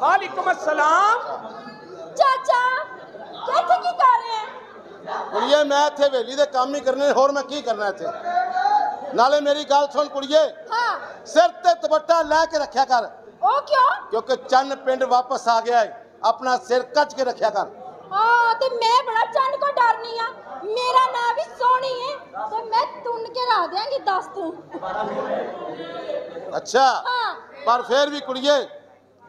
वालेकुम अस्सलाम। चाचा कैसे की कर रहे हैं? कुड़िए मैं इतने वेली दे काम नहीं करने होर मैं की करना इतने। नाले मेरी गल सुन कुड़िए। हां सिर ते दुपट्टा लेके रखया कर। ओ क्यों? क्योंकि चंन पिंड वापस आ गया है, अपना सिर कच के रखया कर। हां तो मैं बड़ा चंन को डरनी है, मेरा नाम भी सोनी है तो मैं तुन के ला देंगी दस तू। अच्छा हां पर फिर भी कुड़िए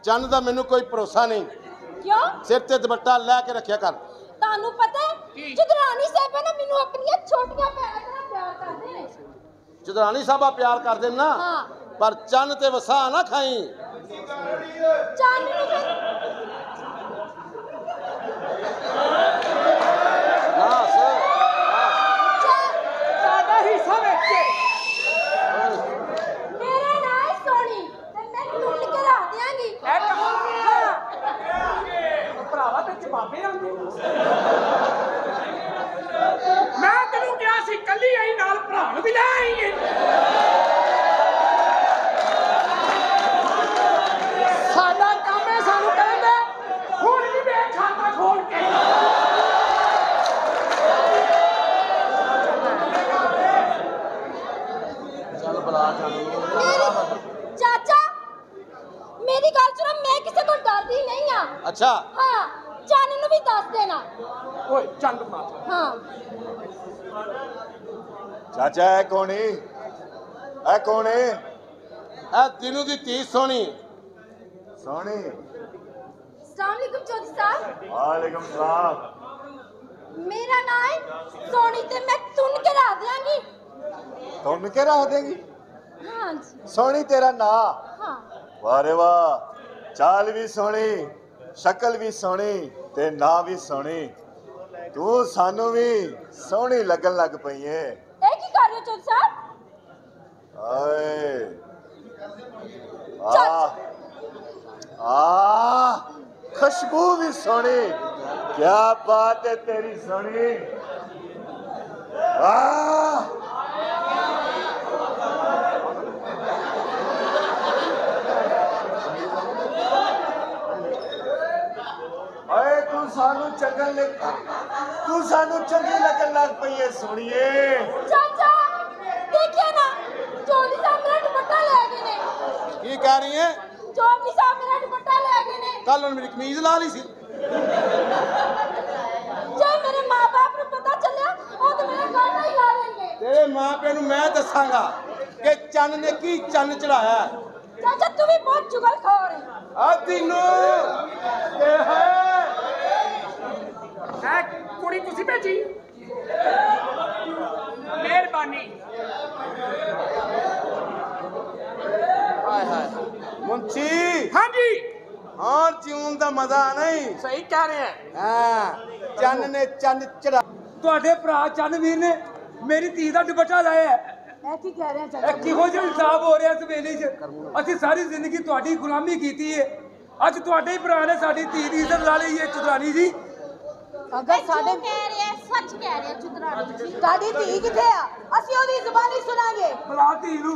चंद का मैनू कोई भरोसा नहीं। क्यों? सिर ते दुपट्टा लेके रखिया कर। तानू पता है चुदरानी साहब ने मैनू अपनी छोटियां पैरां दा प्यार करदे ने। चुदरानी साहबा प्यार करदे ना। हां पर चंद ते वसा ना खाई। चंद ने ना सर सादा ही सब अच्छे। मेरा नाम है सोनी ते मैं टूट के रख देंगी। ਭਰਾਵਾ ਤੇ ਜਵਾਬੇ ਆਉਂਦੇ ਮੈਂ ਤੈਨੂੰ ਕਿਹਾ ਸੀ ਕੱਲੀ ਆਈ ਨਾਲ ਭਰਾ ਨੂੰ ਵੀ ਲੈ ਆਈਏ। ਸਾਡਾ ਕੰਮ ਹੈ ਸਾਨੂੰ ਕਹਿੰਦੇ ਹੁਣ ਵੀ ਵੇਖ ਖਾਤਾ ਖੋਲ ਕੇ ਚੱਲ ਬੁਲਾ ਚੱਲ। ਚਾਚਾ मेरी गल सुनो मैं किसी को डरती नहीं हां। अच्छा हां चंद नु भी दस देना। ओए चंद मार। हां चाचा है कौन है? है कौन है? आ दिनू दी ती सोनी। सोनी अस्सलाम वालेकुम चौधरी साहब। वालेकुम सलाम। मेरा नाम है सोनी ते मैं सुन के रख देंगी। तुन के रख देंगी? हां जी। सोनी तेरा नाम? हां वारे वाह, चाल भी सोनी, शकल भी सोनी ते ना भी सोनी। तू सानू भी सोनी लगन लग पई है। ए की कर रहे हो चौधरी साहब? आए आ आ खुशबू भी सोनी। क्या बात है तेरी सोनी। आ तू सानू चंगी लगन लग पई है सोनिए। चाचा देखिए ना चोली साहब मेरा दुपट्टा ले गए ने। की कह रही है? चोली साहब मेरा दुपट्टा ले गए ने। कल उन्होंने मेरी कमीज ला ली सी। जे मेरे मां-बाप नु पता चलया ओ तो मेरा गांडा ही ला लेंगे। तेरे मां-बाप नु मैं दसांगा कि चंन ने की चंन चढ़ाया। चाचा तू भी बहुत चुगलखोर है। आ तीनू ये है कुड़ी तुसी भेजी मेहरबानी। हाय हाय मुंशी। हां जी और जीवन का मजा नहीं। सही कह रहे हैं। हां चंद ने चंद चढ़ा। तुम्हारे भरा चंदवीर ने मेरी धी का दुपट्टा लाया है। ऐ की कह रहे हैं चाचा? किहो जिहा हिसाब हो रहा इस वेले च। असीं सारी जिंदगी तुहाडी गुलामी कीती है, अज तुहाडे ही भरा ने साडी धी दी इज्जत ला लई है। चुदरानी जी अगर साडे कह रहे हैं सच कह रहे हैं। चुदरानी जी ताडी धी किथे आ? असि ओदी जुबानी सुनांगे। बुला धी नु।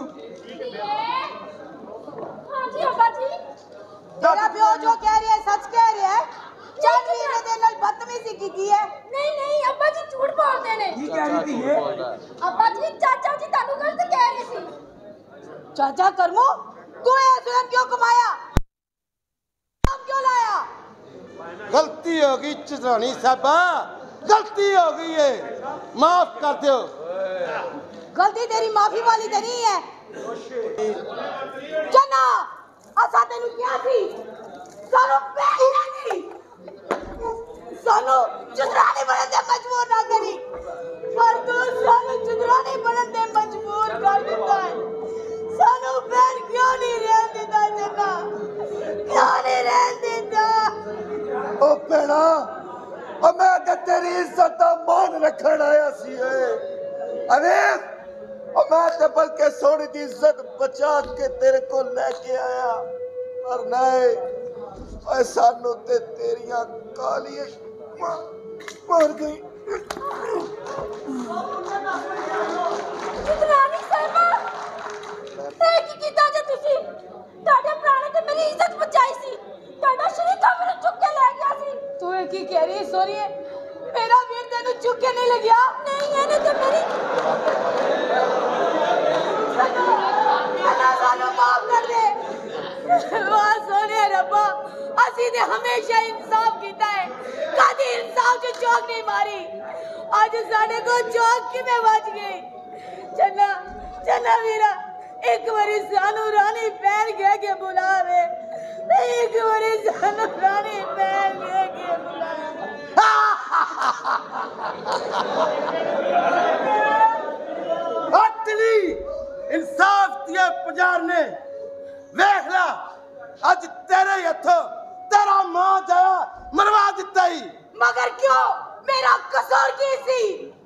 हां जी अब्बा जी तेरा पियो जो कह रहे हैं सच कह रहे हैं। चल वीरे दे नाल बदतमीजी कीती है। नहीं नहीं अब्बा जी झूठ बोलदे ने। की कह रही थी अब्बा जी? चाचा जी तानू गलत कह रही सी। चाचा करमो तू ए जुल्म क्यों कमाया क्यों लाया? गलती हो गई चुदरानी साहबा, गलती हो गई है, माफ कर दो। गलती तेरी माफी वाली तो नहीं है। चना असा तेन क्या थी? सानू पैसा नहीं, सानू चुदरानी बनने से मजबूर ना करी, पर तू सानू चुदरानी बनने से मजबूर कर देता है। सानू पैर क्यों नहीं रहने देता? चना क्यों नहीं रहने देता? ओ पेड़ा ओ मैं ते तेरी इज्जत दा मान रखण आया सी। अरे ओ मैं ते बल्कि सोनी दी इज्जत बचा के तेरे को लेके आया, पर नहीं ओए सानू ते तेरियां कालियां मार गई। चुदरानी साहिबा ए की कीता जे तुसी? ताडे प्राणे ते मेरी इज्जत बचाई सी, ताडा तेरी सोरी है मेरा वीर तेनू चुके नहीं लगिया नहीं है ना तो मेरी अल्लाह सानू माफ कर दे वाह सोने रब्बा असी ने हमेशा इंसाफ कीता है कभी इंसाफ जो चौक नहीं मारी आज साडे को चौक की में बच गई चला चला वीरा एक बारी सानू रानी पैर गए के बुलावे एक बारी सानू रानी पैर गए के बुलावे अतली इंसाफ दिया पुजार ने वेखला आज तेरे हथों तेरा मां जाया मरवा दिता ही मगर क्यों मेरा कसूर की सी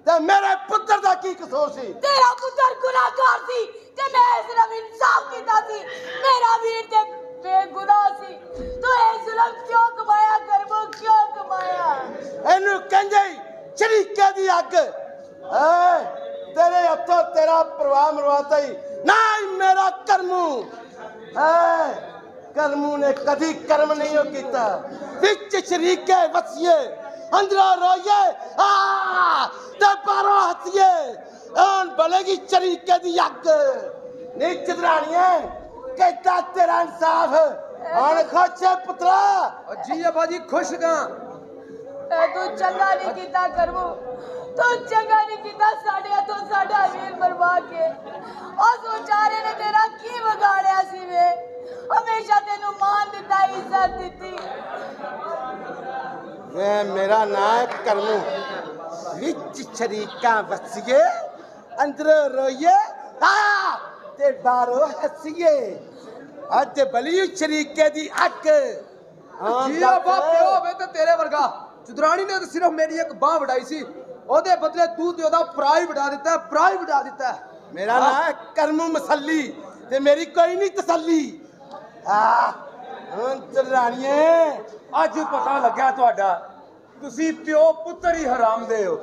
ते मेरे पुत्र दा की कसूर सी तेरा पुत्र गुनाहगार सी ते मैं सिर्फ इंसाफ कीता सी मेरा वीर ते बेगुनाह सी तू ए जुल्म क्यों कमाया करबो क्यों कमाया एनु कंजे शरीके दी अग ऐ तेरे हथों तेरा परवाह मरवाता ही ना मेरा करमू ऐ करमू ने कभी कर्म नहीं कीता विच शरीके वसिए अंदरा रोये आ ते बारो हथिए आन बलेगी शरीके दी अग नी चिदरानिए कहता तेरा इंसाफ आन खुश है पुत्रा जी बाजी खुश गा तू चंगा नहीं कीता करमू तू चंगा नहीं कीता साडे तो साडा वीर मरवा के उस बेचारे ने तेरा की बिगाड़या सी वे हमेशा तेनू मान दिता इज्जत दी मैं मेरा नाम करमू विच शरीका वसिए अंदर रोइए ते बारो हसीए अज बली शरीके दी अक जी बाप होवे ते तेरे वर्गा चुदरानी ने तो सिर्फ मेरी एक बांह वडाई सी ओदे बदले तू ते ओदा प्राई वडा दिता है प्राई वडा दिता है मेरा नाम करमू मसल्ली ते मेरी कोई नहीं तसल्ली चलानिए आज पता लग्या तुहाडा तुसी प्यो पुत्र ही हराम दे हो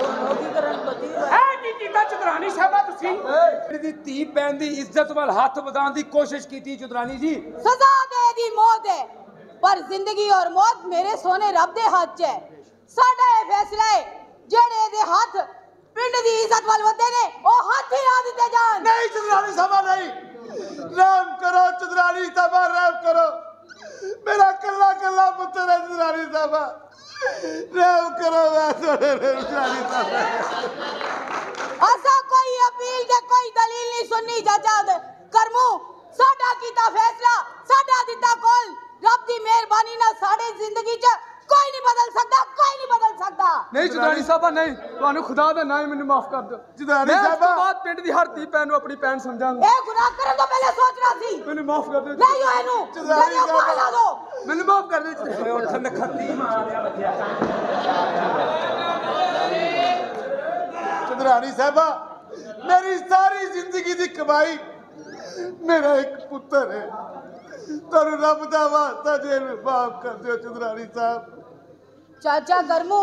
ऐ की कीता चुदरानी साहबा तुसी मेरी धी पैन दी इज्जत वाल हाथ वधान दी कोशिश कीती चुदरानी जी सजा दे दी मौत है पर जिंदगी और मौत मेरे सोने रब दे हाथ च है साडा ए फैसला है जेड़े दे हाथ पिंड दी इज्जत वाल वदे ने ओ हाथ ही ना दिते जान नहीं चुदरानी साहब नहीं राम करो चुदरानी साहब राम करो मेरा कल्ला कल्ला पुत्र है चुदरानी साहब राम करो चुदरानी साहब ऐसा कोई अपील दे कोई दलील नहीं सुननी जाजाद करमू साडा कीता फैसला साडा दिता कौल रब दी मेहरबानी ना साडे जिंदगी च कोई नहीं बदल सकता कोई नहीं बदल सकता नहीं चुदरानी साहबा नहीं ਤੁਹਾਨੂੰ खुदा ਦਾ ਨਾਮ ਮੈਨੂੰ ਮਾਫ ਕਰ ਦਿਓ ਚੁਦਰਾਨੀ ਸਾਹਬਾ ਬਾਤ ਪਿੰਡ ਦੀ ਹਰ ਧੀ ਪੈਨ ਨੂੰ ਆਪਣੀ ਪੈਨ ਸਮਝਾਂਗਾ ਇਹ ਗੁਨਾਹ ਕਰਨ ਤੋਂ ਪਹਿਲੇ ਸੋਚਣਾ ਸੀ ਮੈਨੂੰ ਮਾਫ ਕਰ ਦਿਓ ਨਹੀਂ ਹੋ ਇਹਨੂੰ ਚੁਦਰਾਨੀ ਸਾਹਬਾ ਮੈਨੂੰ ਮਾਫ ਕਰ ਦਿਓ ਉਹ ਠੰਡ ਖੱਤੀ ਮਾਰਿਆ ਬੱਚਿਆ ਚੁਦਰਾਨੀ ਸਾਹਬਾ ਮੇਰੀ ਸਾਰੀ ਜ਼ਿੰਦਗੀ ਦੀ ਕਮਾਈ ਮੇਰਾ ਇੱਕ ਪੁੱਤਰ ਹੈ ਤੁਹਾਨੂੰ ਰੱਬ ਦਾ ਵਾਸਤਾ ਜੇ ਮਾਫ ਕਰ ਦਿਓ ਚੁਦਰਾਨੀ ਸਾਹਬ चाचा करमू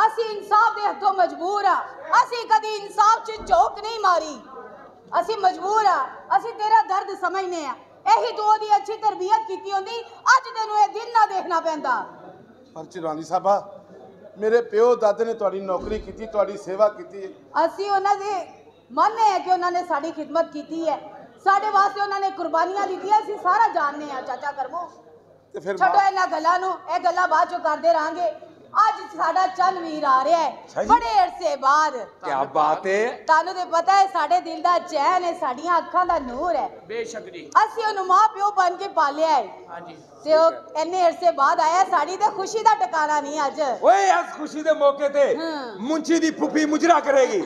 असी इंसाफ दे हथों मजबूर आ असी कदी इंसाफ च चौक नहीं मारी असी मजबूर आ असी तेरा दर्द समझने आ एही तो ओदी अच्छी तरबियत कीती होंदी अज तेनू ए दिन ना देखना पैंदा पर चुदरानी साहबा मेरे पियो दादे ने तुहाडी नौकरी कीती तुहाडी सेवा कीती असी उन्हां दे मानने आ कि उन्हां ने साडी खिदमत कीती है साडे वास्ते उन्हां ने कुर्बानियां दित्तियां असी सारा जानने आ चाचा करमू ते फिर छोड़ो इना गल्लां नू ए गल्लां बाद चो करदे रहांगे आज साडा चंद वीर आ रहा है बड़े अरसे बाद क्या बात है तानू ते पता है साडे दिल दा चैन है साडीयां अखां दा नूर है बेशक जी असि ओनु मां प्यो बन के पालिया है हां जी ते ओ इतने अरसे बाद आया साडी ते खुशी दा टकाना नहीं आज ओए आज खुशी दे मौके ते मुंची दी फुफी मुजरा करेगी